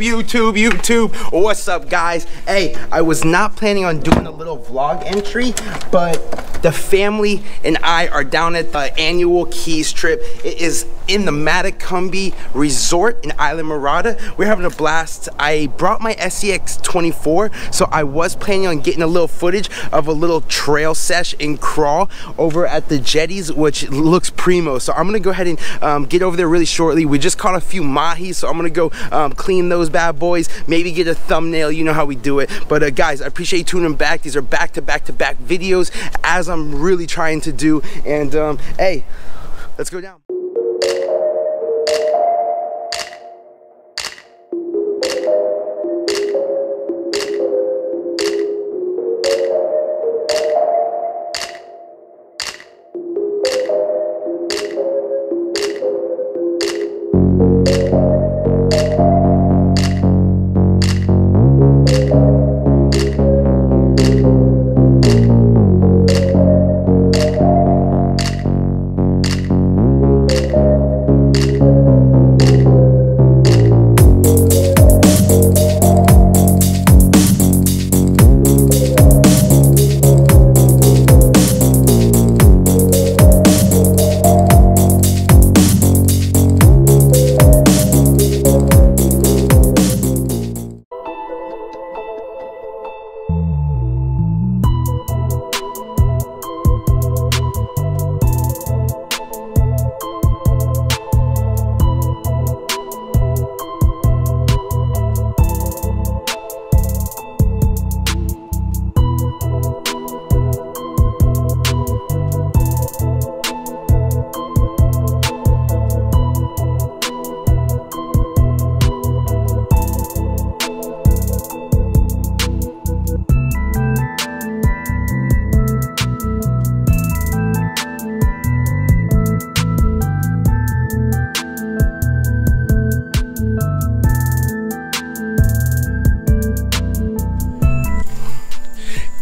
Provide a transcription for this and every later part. YouTube. What's up, guys? Hey, I was not planning on doing a little vlog entry, but the family and I are down at the annual Keys trip. It is in the Maticumbi Resort in Islamorada. We're having a blast. I brought my SCX 24, so I was planning on getting a little footage of a little trail sesh and crawl over at the jetties, which looks primo. So I'm gonna go ahead and get over there really shortly. We just caught a few Mahis, so I'm gonna go clean those bad boys, maybe get a thumbnail. You know how we do it. But guys, I appreciate you tuning back. These are back-to-back-to-back videos, as I'm really trying to do. And hey, let's go down.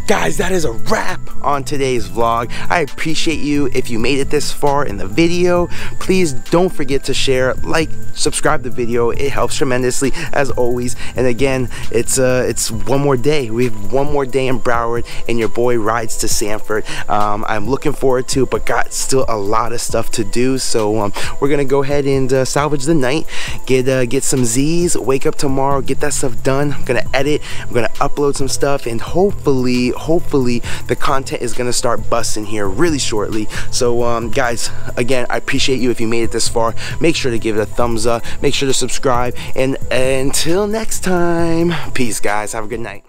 Guys, that is a wrap on today's vlog. I appreciate you if you made it this far in the video. Please don't forget to share, like, subscribe to the video. It helps tremendously, as always. And again, it's one more day. We have one more day in Broward, and your boy rides to Sanford. I'm looking forward to it, but got still a lot of stuff to do. So we're gonna go ahead and salvage the night, get some Z's, wake up tomorrow, get that stuff done. I'm gonna edit, I'm gonna upload some stuff, and hopefully the content is gonna start busting here really shortly. So guys, again, I appreciate you if you made it this far. Make sure to give it a thumbs up, make sure to subscribe, and until next time, peace guys, have a good night.